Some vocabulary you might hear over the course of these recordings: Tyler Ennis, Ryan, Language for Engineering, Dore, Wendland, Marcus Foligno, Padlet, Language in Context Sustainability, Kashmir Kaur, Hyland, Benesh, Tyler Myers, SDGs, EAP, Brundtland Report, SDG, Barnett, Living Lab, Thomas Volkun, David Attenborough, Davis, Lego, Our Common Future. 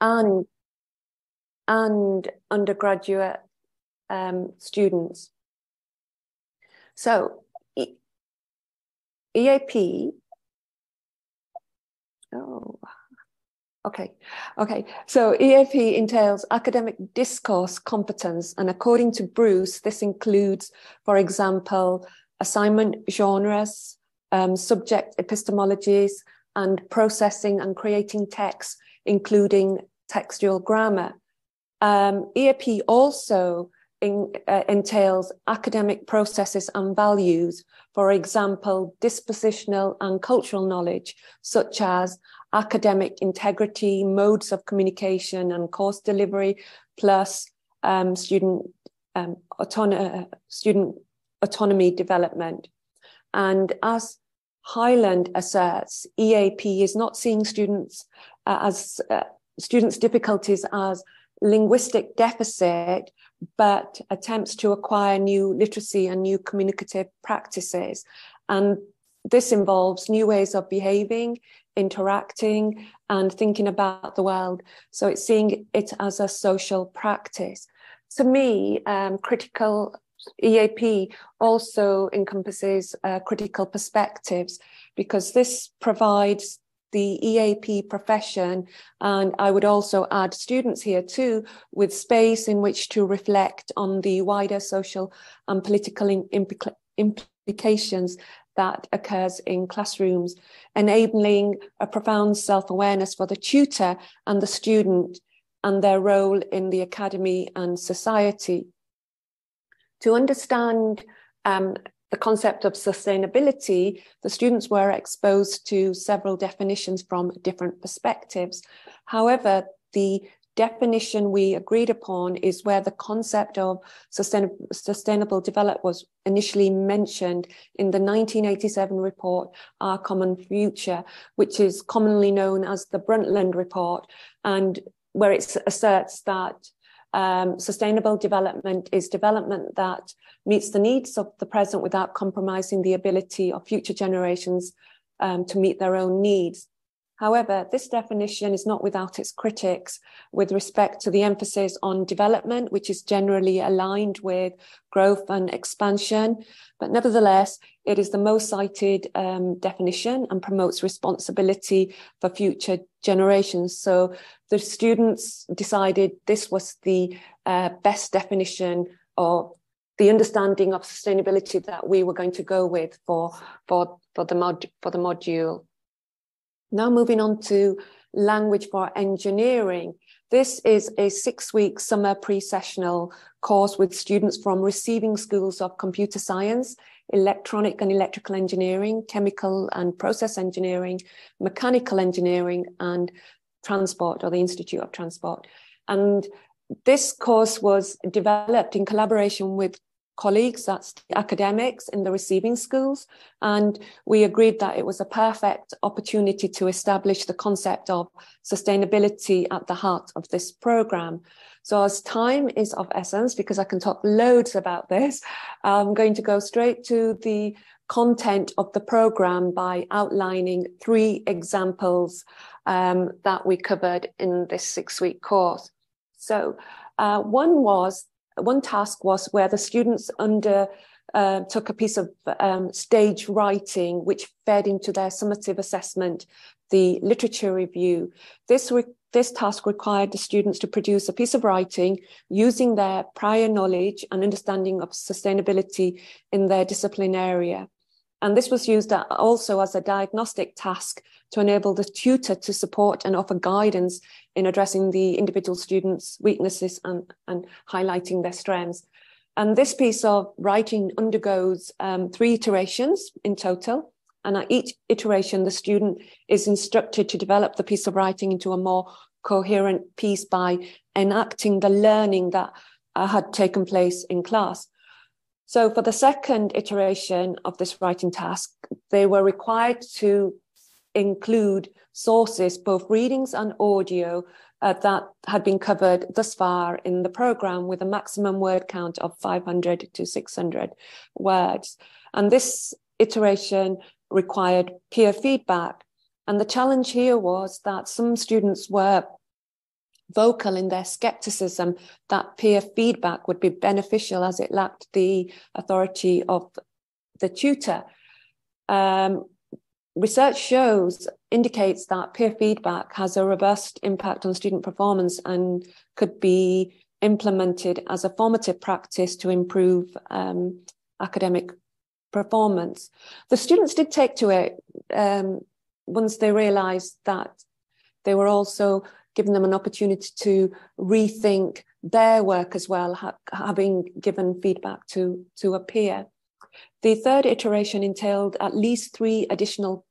and undergraduate students. So EAP. Oh, okay. Okay. So EAP entails academic discourse competence. And according to Bruce, this includes, for example, assignment genres, subject epistemologies, and processing and creating texts, including textual grammar. EAP also entails academic processes and values, for example, dispositional and cultural knowledge, such as academic integrity, modes of communication and course delivery, plus student autonomy development. And as Hyland asserts, EAP is not seeing students' difficulties as linguistic deficit, but attempts to acquire new literacy and new communicative practices. And this involves new ways of behaving, interacting, and thinking about the world. So it's seeing it as a social practice. To me, critical EAP also encompasses critical perspectives, because this provides the EAP profession, and I would also add students here too, with space in which to reflect on the wider social and political implications that occurs in classrooms, enabling a profound self-awareness for the tutor and the student and their role in the academy and society. To understand the concept of sustainability, the students were exposed to several definitions from different perspectives. However, the definition we agreed upon is where the concept of sustainable development was initially mentioned in the 1987 report, Our Common Future, which is commonly known as the Brundtland Report, and where it asserts that sustainable development is development that meets the needs of the present without compromising the ability of future generations to meet their own needs. However, this definition is not without its critics with respect to the emphasis on development, which is generally aligned with growth and expansion. But nevertheless, it is the most cited definition and promotes responsibility for future generations. So the students decided this was the best definition of the understanding of sustainability that we were going to go with for the module. Now moving on to language for engineering. This is a 6-week summer pre-sessional course with students from receiving schools of computer science, electronic and electrical engineering, chemical and process engineering, mechanical engineering, and transport, or the Institute of Transport. And this course was developed in collaboration with colleagues, that's academics in the receiving schools, and we agreed that it was a perfect opportunity to establish the concept of sustainability at the heart of this program. So as time is of essence, because I can talk loads about this, I'm going to go straight to the content of the program by outlining 3 examples that we covered in this 6-week course. So one task was where the students undertook a piece of stage writing, which fed into their summative assessment, the literature review. This task required the students to produce a piece of writing using their prior knowledge and understanding of sustainability in their discipline area. And this was used also as a diagnostic task to enable the tutor to support and offer guidance in addressing the individual students' weaknesses and highlighting their strengths. And this piece of writing undergoes 3 iterations in total. And at each iteration, the student is instructed to develop the piece of writing into a more coherent piece by enacting the learning that had taken place in class. So for the second iteration of this writing task, they were required to include sources, both readings and audio, that had been covered thus far in the program, with a maximum word count of 500 to 600 words. And this iteration required peer feedback. And the challenge here was that some students were vocal in their skepticism that peer feedback would be beneficial, as it lacked the authority of the tutor. Research indicates that peer feedback has a robust impact on student performance and could be implemented as a formative practice to improve academic performance. The students did take to it once they realized that they were also giving them an opportunity to rethink their work as well, having given feedback to a peer. The third iteration entailed at least 3 additional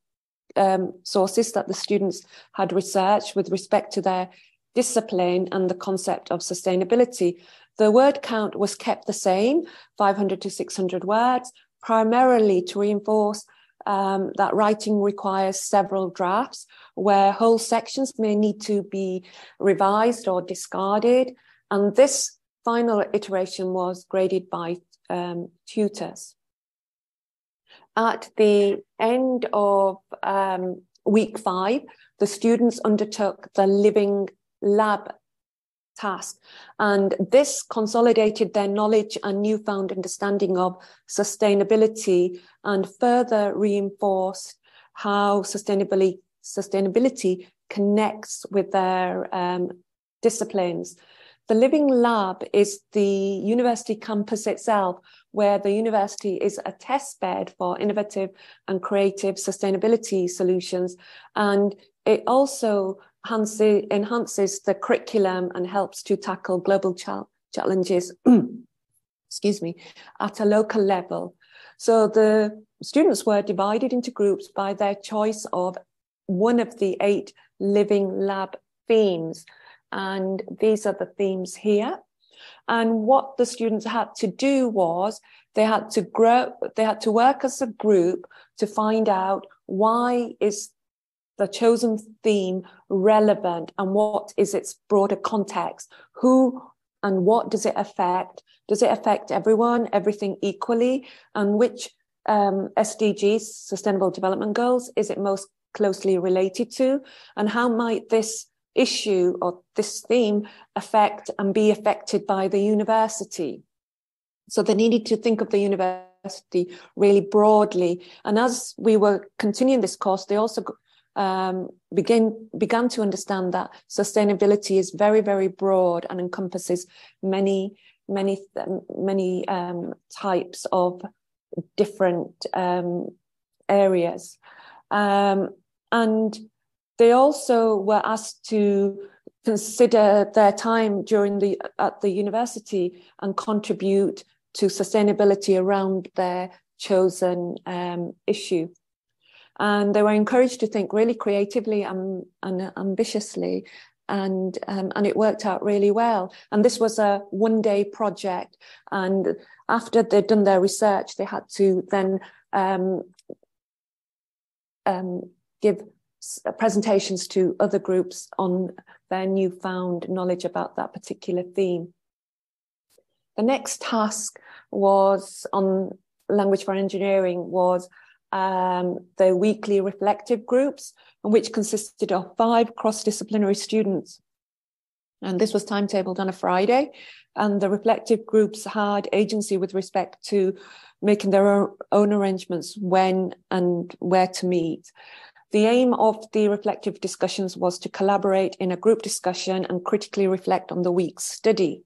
sources that the students had researched with respect to their discipline and the concept of sustainability. The word count was kept the same, 500 to 600 words, primarily to reinforce that writing requires several drafts, where whole sections may need to be revised or discarded. And this final iteration was graded by tutors. At the end of week 5, the students undertook the living lab task, and this consolidated their knowledge and newfound understanding of sustainability and further reinforced how sustainability connects with their disciplines. The living lab is the university campus itself, where the university is a testbed for innovative and creative sustainability solutions, and it also enhances the curriculum and helps to tackle global challenges excuse me, at a local level. So the students were divided into groups by their choice of one of the 8 living lab themes, and these are the themes here. And what the students had to do was they had to work as a group to find out why is the chosen theme relevant and what is its broader context? Who and what does it affect? Does it affect everyone, everything equally? And which SDGs, Sustainable Development Goals, is it most closely related to? And how might this issue or this theme affect and be affected by the university? So they needed to think of the university really broadly. And as we were continuing this course, they also began to understand that sustainability is very, very broad and encompasses many types of different areas. And they also were asked to consider their time at the university and contribute to sustainability around their chosen issue. And they were encouraged to think really creatively and ambitiously, and it worked out really well. And this was a one-day project. And after they'd done their research, they had to then give presentations to other groups on their newfound knowledge about that particular theme. The next task was on Language for Engineering was the weekly reflective groups, which consisted of 5 cross-disciplinary students. And this was timetabled on a Friday. And the reflective groups had agency with respect to making their own arrangements when and where to meet. The aim of the reflective discussions was to collaborate in a group discussion and critically reflect on the week's study.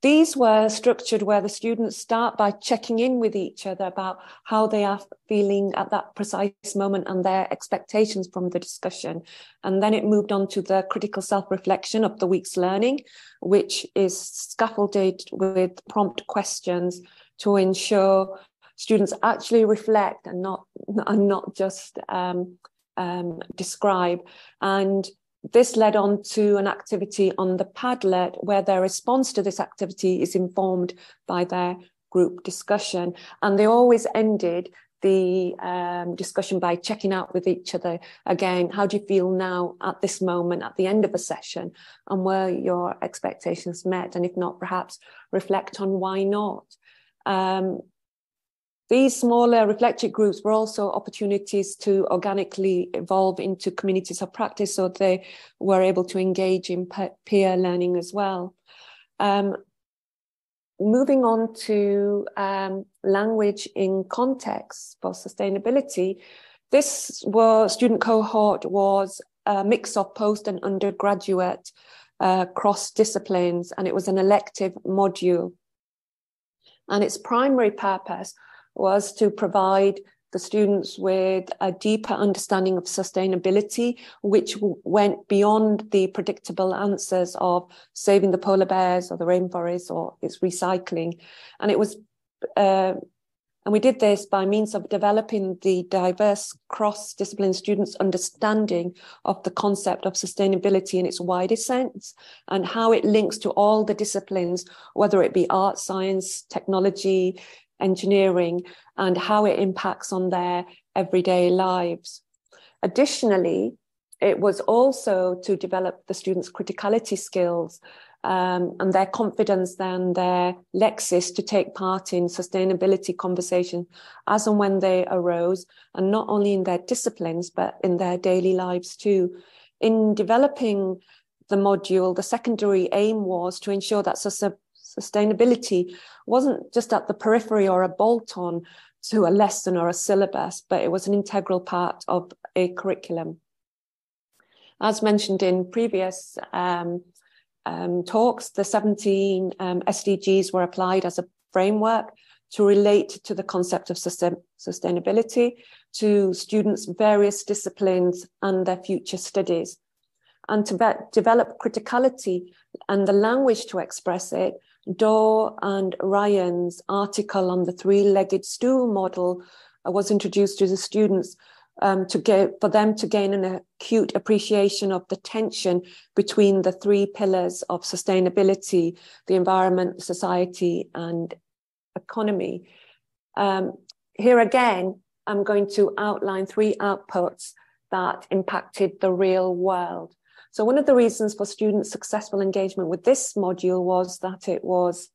These were structured where the students start by checking in with each other about how they are feeling at that precise moment and their expectations from the discussion. And then it moved on to the critical self-reflection of the week's learning, which is scaffolded with prompt questions to ensure students actually reflect and not just describe. And this led on to an activity on the Padlet, where their response to this activity is informed by their group discussion. And they always ended the discussion by checking out with each other again. How do you feel now at this moment, at the end of a session? And were your expectations met? And if not, perhaps reflect on why not. These smaller reflective groups were also opportunities to organically evolve into communities of practice, so they were able to engage in peer learning as well. Moving on to language in context for sustainability, this student cohort was a mix of post and undergraduate cross disciplines, and it was an elective module. And its primary purpose was to provide the students with a deeper understanding of sustainability, which went beyond the predictable answers of saving the polar bears or the rainforests or its recycling. And it was, and we did this by means of developing the diverse cross-discipline students' understanding of the concept of sustainability in its widest sense and how it links to all the disciplines, whether it be art, science, technology, engineering, and how it impacts on their everyday lives. Additionally, it was also to develop the students' criticality skills and their confidence and their lexis to take part in sustainability conversation as and when they arose, and not only in their disciplines, but in their daily lives too. In developing the module, the secondary aim was to ensure that sustainability wasn't just at the periphery or a bolt-on to a lesson or a syllabus, but it was an integral part of a curriculum. As mentioned in previous talks, the 17 SDGs were applied as a framework to relate to the concept of sustainability to students' various disciplines and their future studies. And to develop criticality and the language to express it, Dore and Ryan's article on the three-legged stool model was introduced to the students for them to gain an acute appreciation of the tension between the three pillars of sustainability: the environment, society, and economy. Here again, I'm going to outline three outputs that impacted the real world. So one of the reasons for students' successful engagement with this module was that it was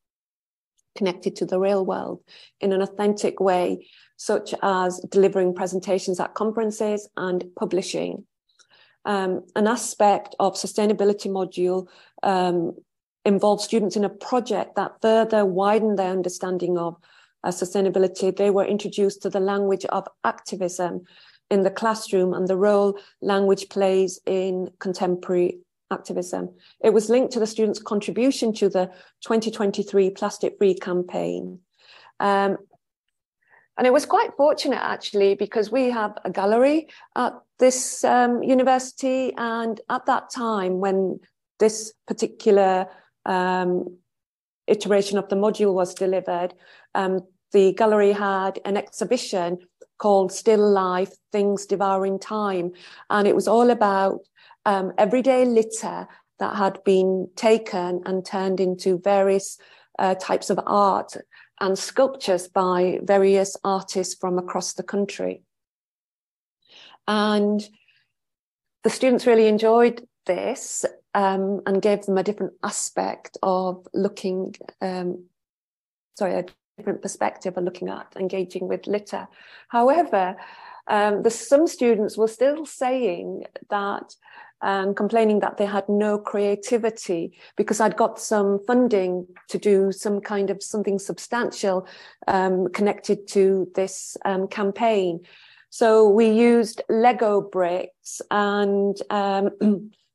connected to the real world in an authentic way, such as delivering presentations at conferences and publishing. An aspect of sustainability module involved students in a project that further widened their understanding of sustainability. They were introduced to the language of activism in the classroom and the role language plays in contemporary activism. It was linked to the students' contribution to the 2023 Plastic Free campaign. And it was quite fortunate, actually, because we have a gallery at this university, and at that time when this particular iteration of the module was delivered, the gallery had an exhibition called Still Life, Things Devouring Time. And it was all about everyday litter that had been taken and turned into various types of art and sculptures by various artists from across the country. And the students really enjoyed this and gave them a different aspect of looking, different perspective of looking at engaging with litter. However, some students were still saying that, complaining that they had no creativity, because I'd got some funding to do some kind of something substantial connected to this campaign. So we used Lego bricks and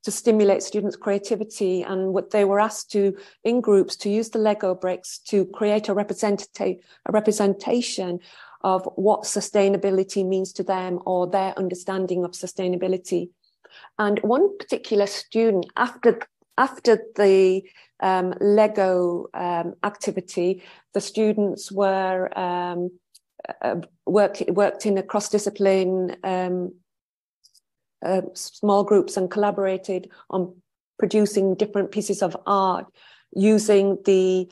to stimulate students' creativity, and what they were asked to in groups to use the Lego bricks to create a representation of what sustainability means to them or their understanding of sustainability. And one particular student, after the Lego activity, the students were worked in a cross-discipline small groups and collaborated on producing different pieces of art using the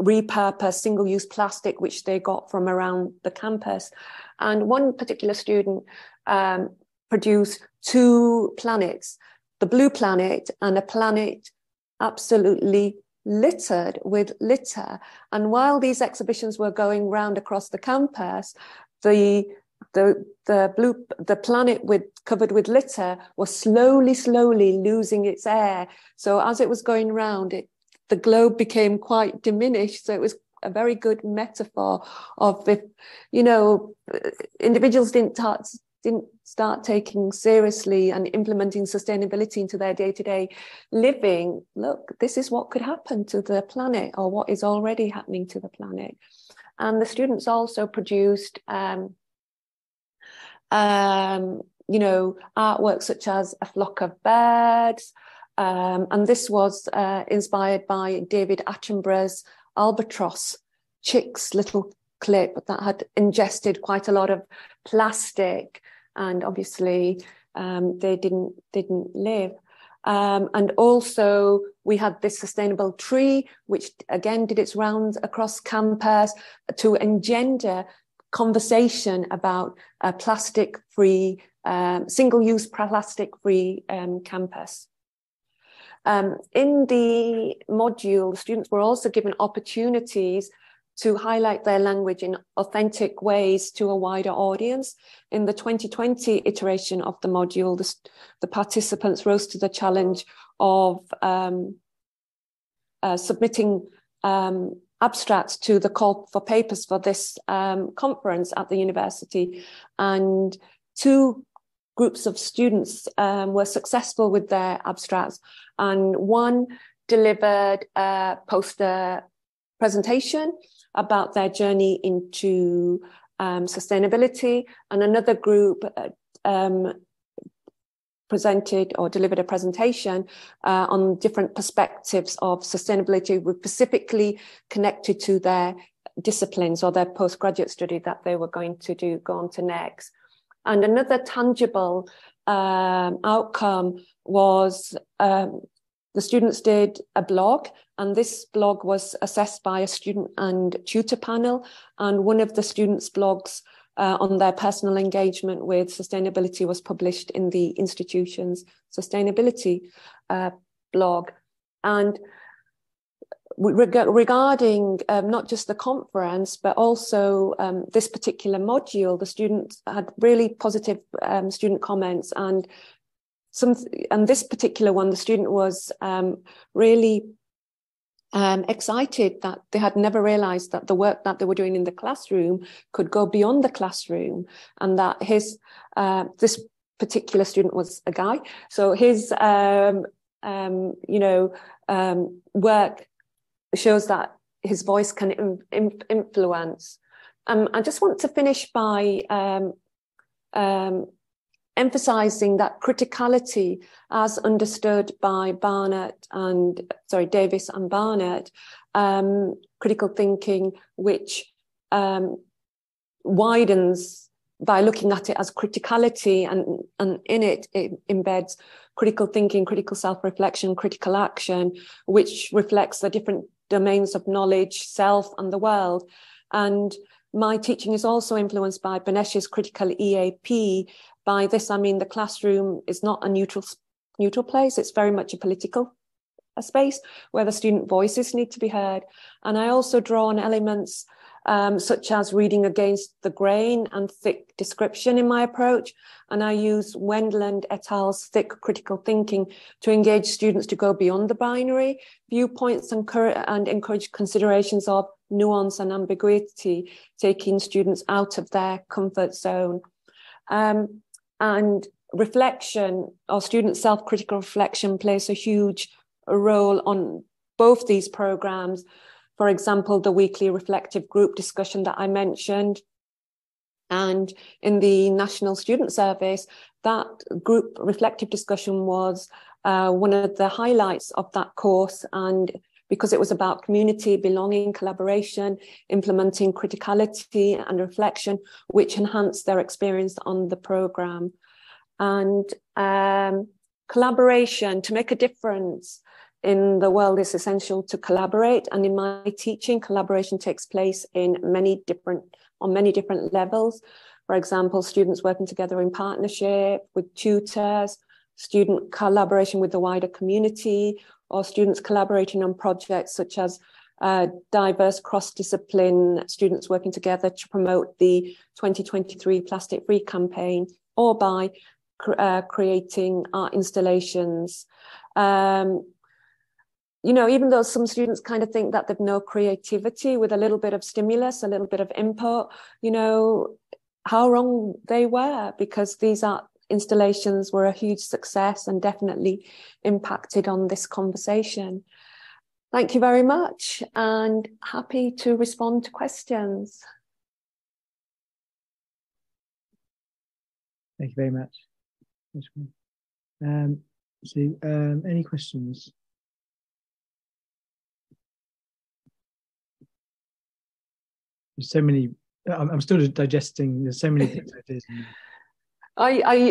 repurposed single-use plastic which they got from around the campus. And one particular student produced two planets, the blue planet and a planet absolutely littered with litter. And while these exhibitions were going round across the campus, the planet covered with litter was slowly losing its air. So as it was going round, the globe became quite diminished. So it was a very good metaphor of, if you know, individuals didn't start taking seriously and implementing sustainability into their day-to-day living, look, this is what could happen to the planet, or what is already happening to the planet. And the students also produced you know, artworks such as a flock of birds, and this was inspired by David Attenborough's albatross chicks little clip that had ingested quite a lot of plastic, and obviously they didn't live. And also we had this sustainable tree, which again did its rounds across campus to engender conversation about a plastic-free, single-use plastic-free campus. In the module, students were also given opportunities to highlight their language in authentic ways to a wider audience. In the 2020 iteration of the module, the participants rose to the challenge of submitting abstracts to the call for papers for this conference at the university. And two groups of students were successful with their abstracts. And one delivered a poster presentation about their journey into sustainability, and another group presented or delivered a presentation on different perspectives of sustainability, specifically connected to their disciplines or their postgraduate study that they were going to do, go on to next. And another tangible outcome was the students did a blog, and this blog was assessed by a student and tutor panel. And one of the students' blogs on their personal engagement with sustainability was published in the institution's sustainability blog. And regarding not just the conference, but also this particular module, the students had really positive student comments, and this particular one, the student was really excited that they had never realized that the work that they were doing in the classroom could go beyond the classroom, and that his this particular student was a guy, so his you know, work shows that his voice can influence. I just want to finish by emphasizing that criticality, as understood by Davis and Barnett, critical thinking, which widens by looking at it as criticality, and in it, it embeds critical thinking, critical self-reflection, critical action, which reflects the different domains of knowledge, self, and the world. And my teaching is also influenced by Benesh's critical EAP. By this, I mean the classroom is not a neutral place. It's very much a political space where the student voices need to be heard. And I also draw on elements such as reading against the grain and thick description in my approach. And I use Wendland et al.'s thick critical thinking to engage students to go beyond the binary viewpoints and encourage considerations of nuance and ambiguity, taking students out of their comfort zone. And reflection, or student self-critical reflection, plays a huge role on both these programs. For example, the weekly reflective group discussion that I mentioned, and in the National Student Service, that group reflective discussion was one of the highlights of that course, and because it was about community, belonging, collaboration, implementing criticality and reflection, which enhanced their experience on the program. And collaboration, to make a difference in the world, is essential to collaborate. And in my teaching, collaboration takes place on many different levels. For example, students working together in partnership with tutors, student collaboration with the wider community, or students collaborating on projects such as diverse cross-discipline students working together to promote the 2023 Plastic Free campaign, or by creating art installations. You know, even though some students kind of think that they've no creativity, with a little bit of stimulus, a little bit of input, you know, how wrong they were, because these art installations were a huge success and definitely impacted on this conversation. Thank you very much, and happy to respond to questions. Thank you very much. So any questions? There's so many, I'm still digesting, there's so many things I did.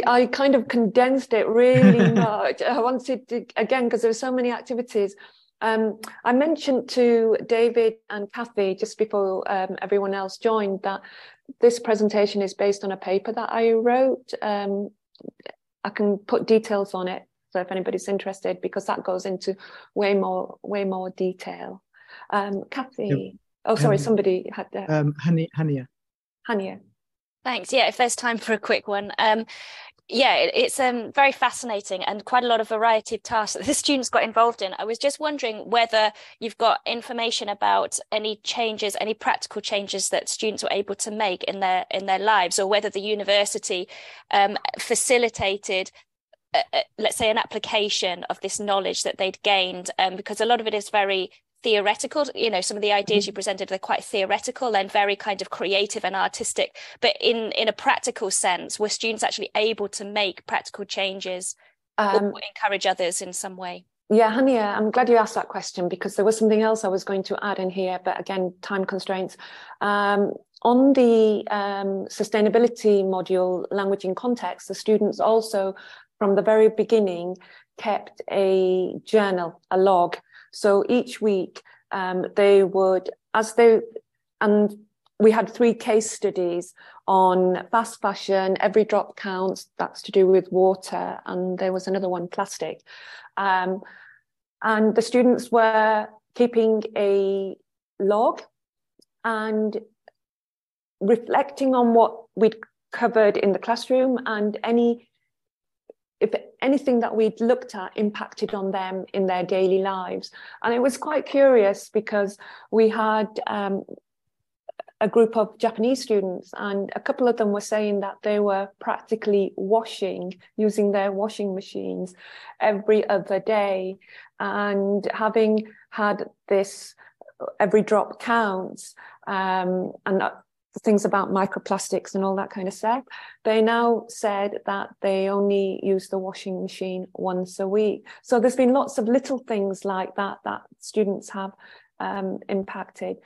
I kind of condensed it really much. I wanted to, again, because there were so many activities. I mentioned to David and Kathy just before everyone else joined that this presentation is based on a paper that I wrote. I can put details on it, so if anybody's interested, because that goes into way more detail. Kathy, yep. Oh, sorry, somebody had that. Hania. Thanks. Yeah, if there's time for a quick one. Yeah, it's very fascinating, and quite a lot of variety of tasks that the students got involved in. I was just wondering whether you've got information about any changes, any practical changes that students were able to make in their lives, or whether the university facilitated, let's say, an application of this knowledge that they'd gained, because a lot of it is very theoretical. You know, some of the ideas you presented, they're quite theoretical and very kind of creative and artistic, but in a practical sense, were students actually able to make practical changes or encourage others in some way? Yeah, Hania, I'm glad you asked that question, because there was something else I was going to add in here, but again, time constraints. On the sustainability module, language in context, the students also from the very beginning kept a journal, a log. So each week they would, and we had 3 case studies on fast fashion, every drop counts, that's to do with water, and there was another one, plastic. And the students were keeping a log and reflecting on what we'd covered in the classroom, and if anything that we'd looked at impacted on them in their daily lives. And it was quite curious, because we had a group of Japanese students, and a couple of them were saying that they were practically using their washing machines every other day. And having had this every drop counts, and things about microplastics and all that kind of stuff, they now said that they only use the washing machine once a week. So there's been lots of little things like that that students have impacted.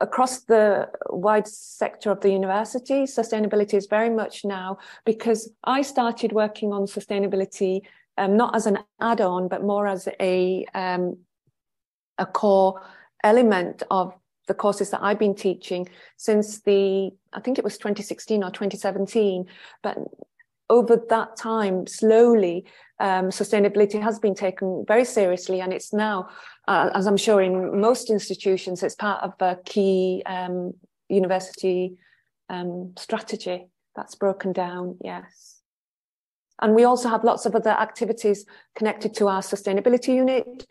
Across the wide sector of the university, sustainability is very much now, because I started working on sustainability not as an add-on, but more as a core element of the courses that I've been teaching since I think it was 2016 or 2017. But over that time, slowly, sustainability has been taken very seriously. And it's now, as I'm sure in most institutions, it's part of a key university strategy that's broken down, yes. And we also have lots of other activities connected to our sustainability unit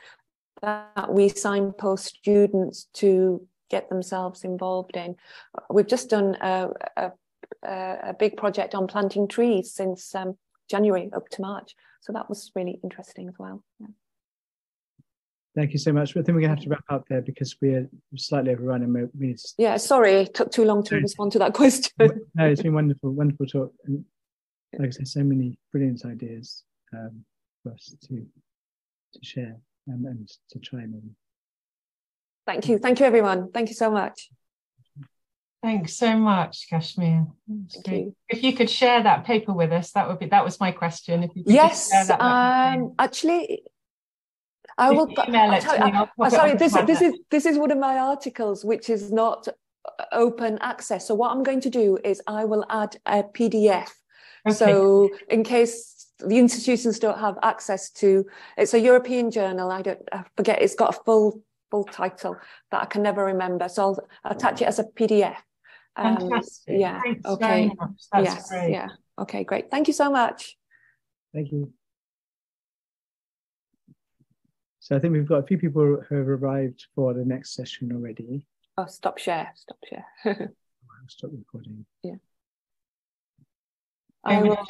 that we signpost students to get themselves involved in. We've just done a big project on planting trees since January up to March. So that was really interesting as well. Yeah. Thank you so much. I think we're going to have to wrap up there, because we're slightly overrun and we need to... Yeah, sorry, it took too long to respond to that question. No, it's been wonderful, wonderful talk. And like I said, so many brilliant ideas for us to share and to chime in. Thank you. Thank you, everyone. Thank you so much. Thanks so much, Kashmir. You. If you could share that paper with us, that was my question. If you could share that actually, I will email it. Sorry, this is one of my articles which is not open access. So what I'm going to do is I will add a PDF. Okay. So in case the institutions don't have access to. It's a European journal. I forget, it's got a full title that I can never remember. So I'll attach it as a PDF. Fantastic. Yeah. Thanks very much. That's great. Yeah. Okay, great. Thank you so much. Thank you. So I think we've got a few people who have arrived for the next session already. Oh, stop share. Stop share. I'll stop recording. Yeah. I will.